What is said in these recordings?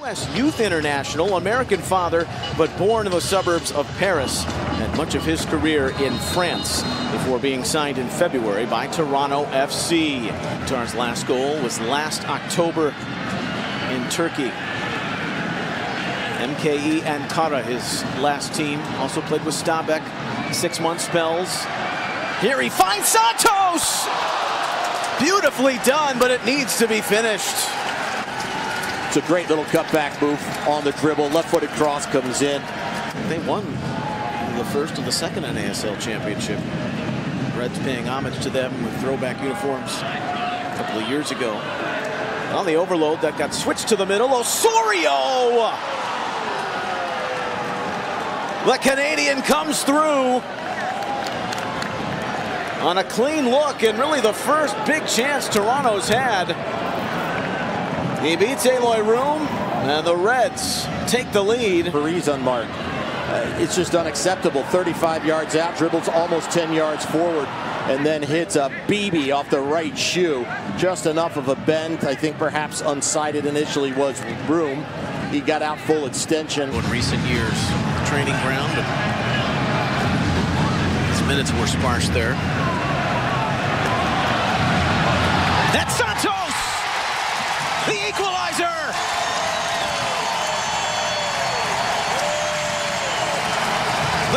U.S. youth international, American father, but born in the suburbs of Paris, and much of his career in France before being signed in February by Toronto FC. Tar's last goal was last October in Turkey. MKE Ankara, his last team, also played with Stabek, 6-month spells. Here he finds Santos! Beautifully done, but it needs to be finished. It's a great little cutback move on the dribble. Left-footed cross comes in. They won the first and the second NASL championship. Reds paying homage to them with throwback uniforms a couple of years ago. On the overload, that got switched to the middle. Osorio! The Canadian comes through on a clean look, and really the first big chance Toronto's had. He beats Aloy Room, and the Reds take the lead. Berees unmarked. It's just unacceptable. 35 yards out, dribbles almost 10 yards forward, and then hits a BB off the right shoe. Just enough of a bend. I think perhaps unsighted initially was Room. He got out full extension. In recent years, training ground. Minutes were sparse there. That's Santos! The equalizer!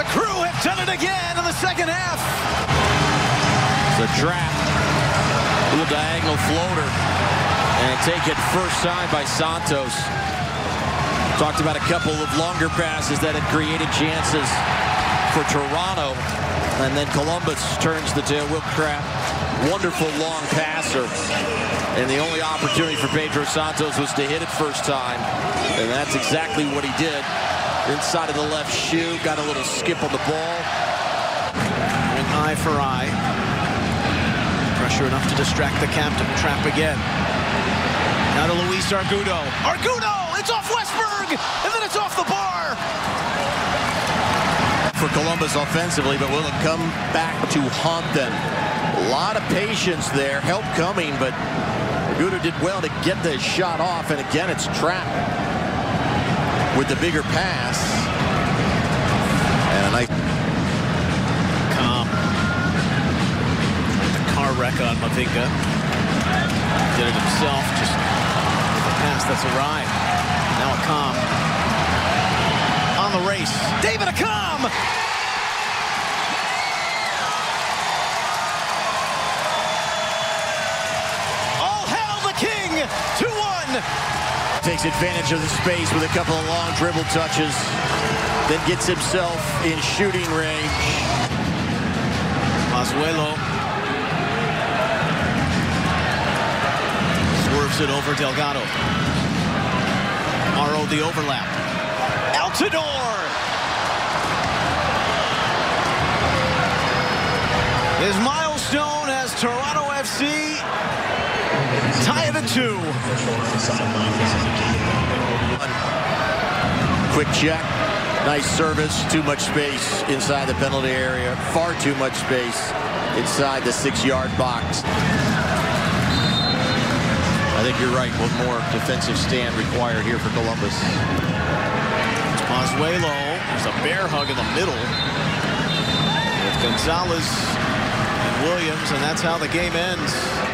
The crew have done it again in the second half. It's a Trapp. Little diagonal floater. And taken first side by Santos. Talked about a couple of longer passes that had created chances for Toronto. And then Columbus turns the tail. Will Kraft, wonderful long passer. And the only opportunity for Pedro Santos was to hit it first time. And that's exactly what he did. Inside of the left shoe, got a little skip on the ball. An eye for eye. Pressure enough to distract the captain. Trapp again. Now to Luis Argudo. Argudo! It's off Westberg! And then it's off the bar! For Columbus offensively, but will it come back to haunt them? A lot of patience there, help coming, but Guda did well to get the shot off, and again it's Trapp with the bigger pass. And a nice calm. The car wreck on Mavinka. Did it himself, just with a pass that's arrived. Now a calm. The race. David Accam! All hail the king! 2-1! Takes advantage of the space with a couple of long dribble touches, then gets himself in shooting range. Pozuelo swerves it over Delgado. Morrow the overlap. Altidore! His milestone has Toronto FC tie it at 2. Quick check. Nice service. Too much space inside the penalty area. Far too much space inside the 6-yard box. I think you're right. One more defensive stand required here for Columbus. Pozuelo, there's a bear hug in the middle with Gonzalez and Williams, and that's how the game ends.